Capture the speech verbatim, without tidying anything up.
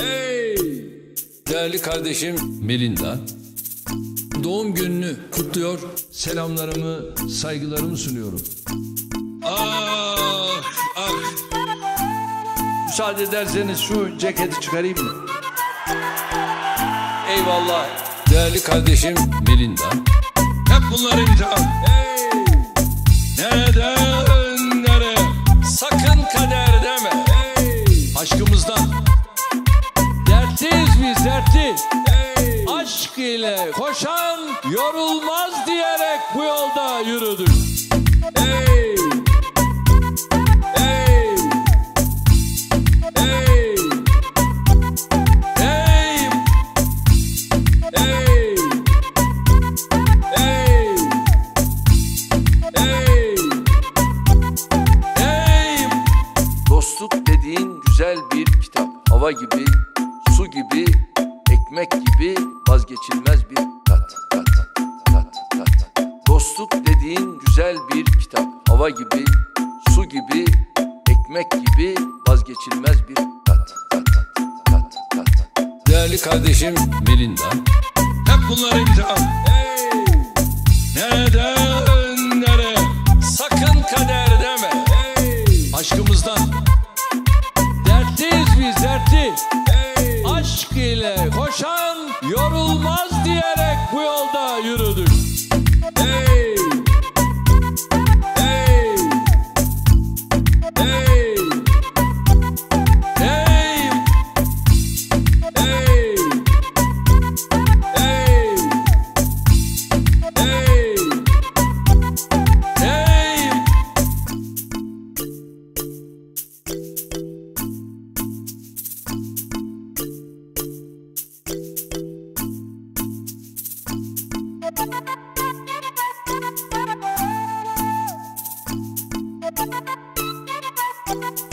Hey! Değerli kardeşim Melinda doğum gününü kutluyor. Selamlarımı, saygılarımı sunuyorum. Ah! Ah! Müsaade ederseniz şu ceketi çıkarayım mı? Eyvallah. Değerli kardeşim Melinda. Hep bunları imtihan. Hey! Neden nereye? Sakın kader deme. Hey! Aşkımızdan. Dertliyiz biz, dertli. Hey! Aşk ile koşan yorulmaz diyerek bu yolda yürüdük. Hey! Hava gibi, su gibi, ekmek gibi vazgeçilmez bir tat, tat, tat, tat. Dostluk dediğin güzel bir kitap. Hava gibi, su gibi, ekmek gibi vazgeçilmez bir tat, tat, tat, tat. Değerli kardeşim Melinda. Hep bunları imtihan. Hey! Neden nereye? Sakın kader deme. Hey! Aşkımızdan. Hey! Aşk ile koşan yorulmaz diyerek bu yolda yürüdük. Hey! Hey! Hey! Hey! Hey! Hey! Hey! Hey! We'll be right back.